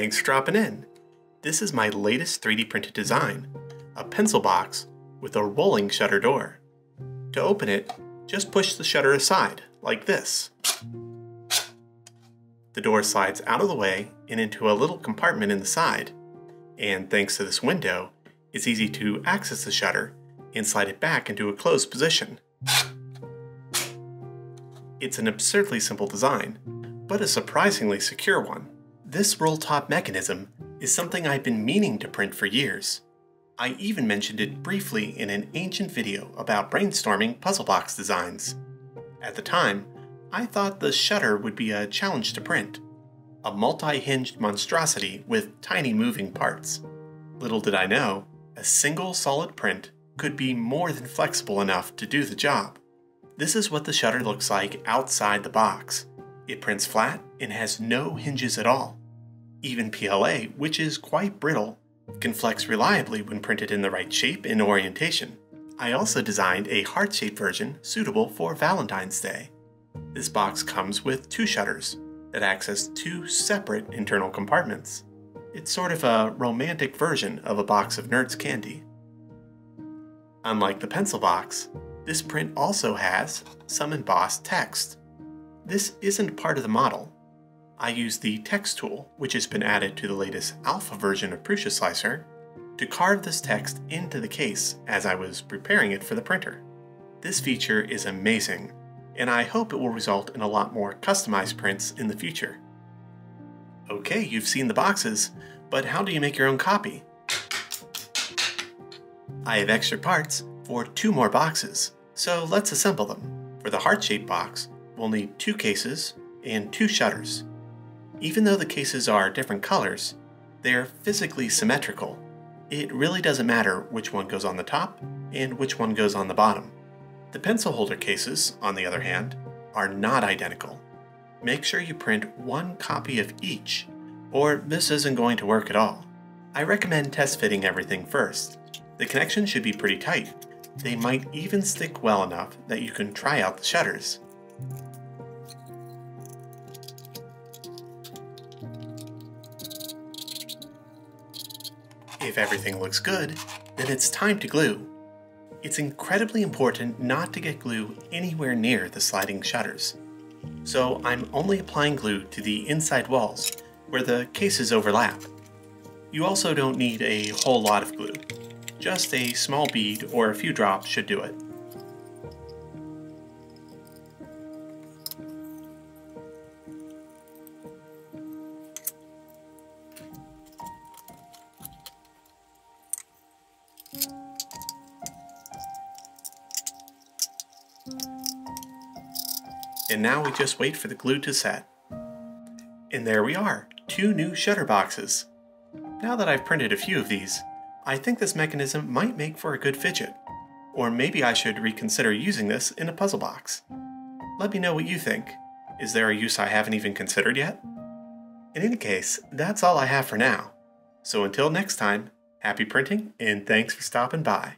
Thanks for dropping in. This is my latest 3D printed design, a pencil box with a rolling shutter door. To open it, just push the shutter aside, like this. The door slides out of the way and into a little compartment in the side. And thanks to this window, it's easy to access the shutter and slide it back into a closed position. It's an absurdly simple design, but a surprisingly secure one. This roll top mechanism is something I've been meaning to print for years. I even mentioned it briefly in an ancient video about brainstorming puzzle box designs. At the time, I thought the shutter would be a challenge to print, a multi-hinged monstrosity with tiny moving parts. Little did I know, a single solid print could be more than flexible enough to do the job. This is what the shutter looks like outside the box. It prints flat and has no hinges at all. Even PLA, which is quite brittle, can flex reliably when printed in the right shape and orientation. I also designed a heart-shaped version suitable for Valentine's Day. This box comes with two shutters that access two separate internal compartments. It's sort of a romantic version of a box of Nerds candy. Unlike the pencil box, this print also has some embossed text. This isn't part of the model. I used the text tool, which has been added to the latest alpha version of Prusa Slicer, to carve this text into the case as I was preparing it for the printer. This feature is amazing, and I hope it will result in a lot more customized prints in the future. Okay, you've seen the boxes, but how do you make your own copy? I have extra parts for two more boxes, so let's assemble them. For the heart-shaped box, we'll need two cases and two shutters. Even though the cases are different colors, they're physically symmetrical. It really doesn't matter which one goes on the top and which one goes on the bottom. The pencil holder cases, on the other hand, are not identical. Make sure you print one copy of each, or this isn't going to work at all. I recommend test fitting everything first. The connections should be pretty tight. They might even stick well enough that you can try out the shutters. If everything looks good, then it's time to glue. It's incredibly important not to get glue anywhere near the sliding shutters. So I'm only applying glue to the inside walls where the cases overlap. You also don't need a whole lot of glue. Just a small bead or a few drops should do it. And now we just wait for the glue to set. And there we are, two new shutter boxes. Now that I've printed a few of these, I think this mechanism might make for a good fidget, or maybe I should reconsider using this in a puzzle box. Let me know what you think. Is there a use I haven't even considered yet? In any case, that's all I have for now. So until next time, happy printing and thanks for stopping by.